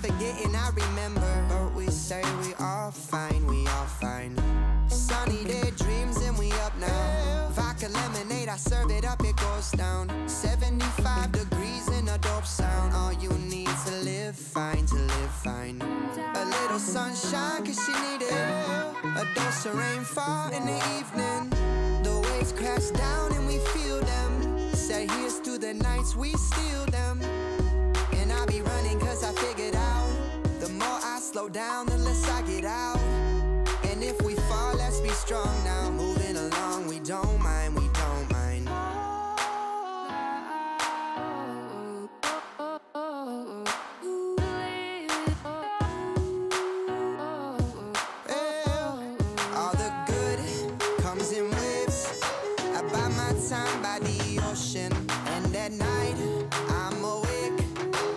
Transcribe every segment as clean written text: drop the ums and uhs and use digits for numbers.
forgetting, I remember. But we say we all fine, we all fine. Sunny day dreams and we up now. Vodka lemonade, I serve it up, it goes down. 75 degrees in a dope sound. All you need to live fine, to live fine. A little sunshine cause she needed. A dose of rainfall in the evening. The waves crash down and we feel them. Say here's to the nights we steal them. And I be running cause I figured out, the more I slow down, the less I get out. And if we fall, let's be strong now. Moving along, we don't mind, we don't mind. Time by the ocean, and at night I'm awake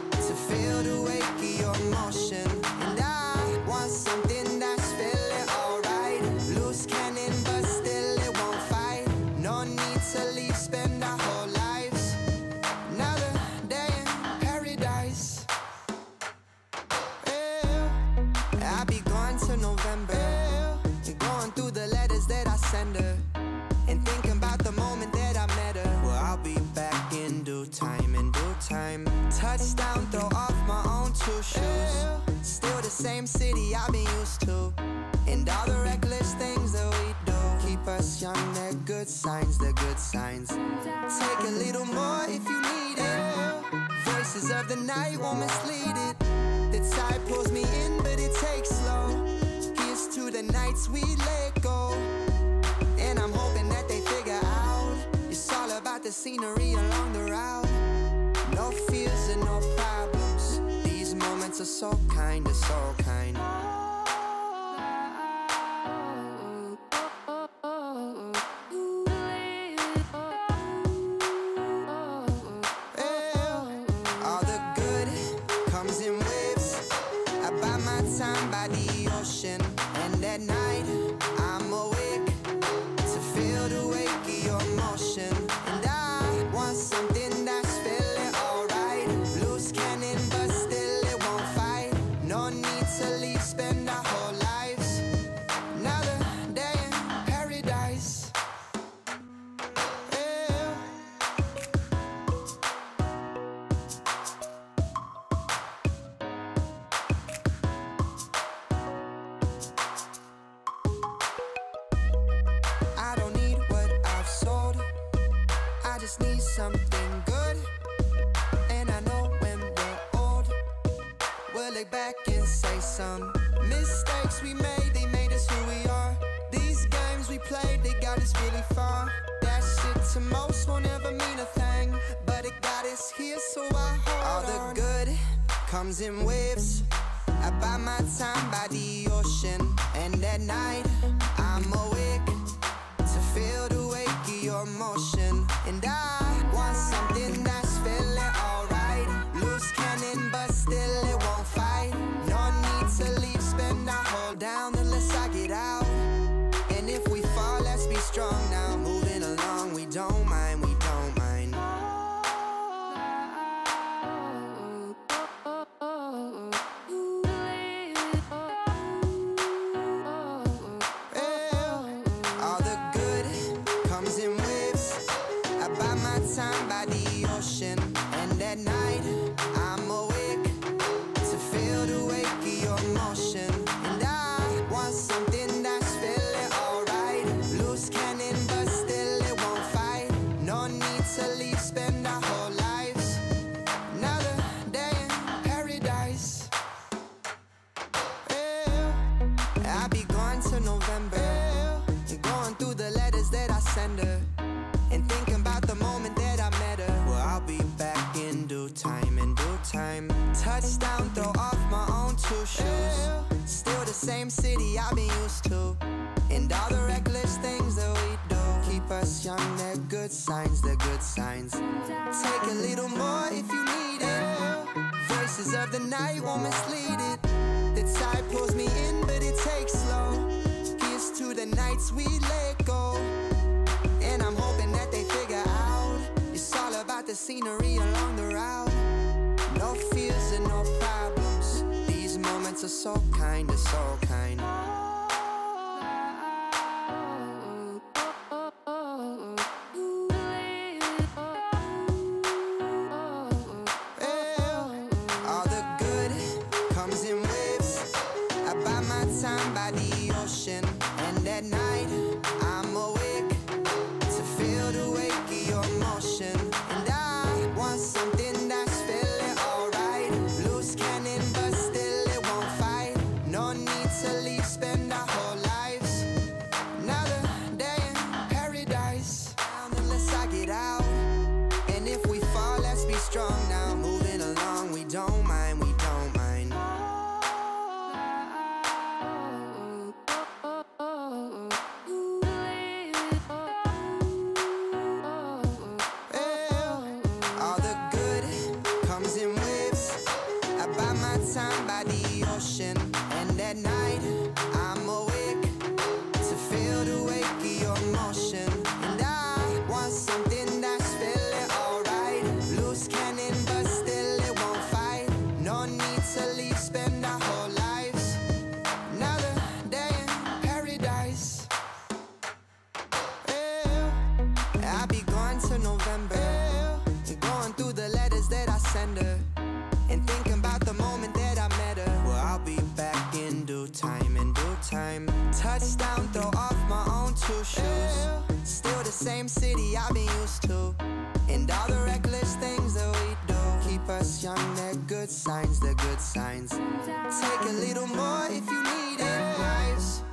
to feel the wake of your motion. And I want something that's feeling alright. Loose cannon, but still it won't fight. No need to leave, spend our whole lives. Another day in paradise. Yeah. I'll be gone till November. Yeah. Going through the letters that I send her. And thinking about the moment that I met her. Well, I'll be back in due time, in due time. Touchdown, throw off my own two shoes. Still the same city I've been used to. And all the reckless things that we do keep us young, they're good signs, they're good signs. Take a little more if you need it. Voices of the night won't mislead it. The tide pulls me in, but it takes slow. Here's to the nights we let go. And I'm hoping that they figure out, it's all about the scenery along the route. No fears and no problems. These moments are so kind, are so kind. Yeah. All the good comes in waves. I buy my time by the ocean. And at night, I'm awake to feel the wake of your motion. And I want something that's feeling alright. Loose cannon, but still it won't fight. No need to leave, spend our whole lives. Another day in paradise. Just need something good, and I know when we're old we'll look back and say some mistakes we made, they made us who we are. These games we played, they got us really far. That shit to most won't ever mean a thing, but it got us here, so I hold on. All the good comes in waves. I buy my time by the ocean, and at night I'm awake to feel the wake of your motion. And I want something that's feeling alright. Loose cannon, but still it won't fight. No need to leave, spend our whole down unless I get out. And if we fall, let's be strong now. Moving along, we don't mind, we don't mind. Yeah. All the good comes in waves. I buy my time by the ocean, and at night I'm awake to feel the wake of your motion. And I want something that's feeling alright. Loose cannon, but still it won't fight. No need to leave, spend our whole lives. Another day in paradise. Yeah. I'll be gone till November. Yeah. Going through the letters that I send her. And thinking about the moment that I met her. Well, I'll be back in due time, in due time. Touchdown, throw off my own two shoes. Still the same city I've been used to. And all the reckless things that we do keep us young, they're good signs, they're good signs. Take a little more if you need it. Voices of the night won't mislead it. The tide pulls me in, but it takes slow. Here's to the nights we let go. And I'm hoping that they figure out, it's all about the scenery along the route. No fears and no problems. So, so kind, so kind. All the good comes in waves. I buy my time by the ocean, and at night I'm awake to feel the wake of your motion. And I want something that's feeling alright. Blues cannon, but still it won't fight. No need to leave, spend our whole lives. Another day in paradise, unless I get out. And if we fall, let's be strong now. Moving along, we don't mind, we don't mind. In waves, I buy my time by the ocean, and at night I'm awake to feel the wake of your motion. And I want something that's feeling alright. Blues cannon, but still it won't fight. No need to leave, spend our whole lives. Another day in paradise. Yeah. I'll be gone till November. Yeah. Going through the letters that I send her, and thinking about the moment that I met her. Well, I'll be back in due time, in due time. Touchdown, throw off my own two shoes. Still the same city I've been used to, and all the reckless things that we do keep us young, they're good signs, they're good signs. Take a little more if you need it, lives.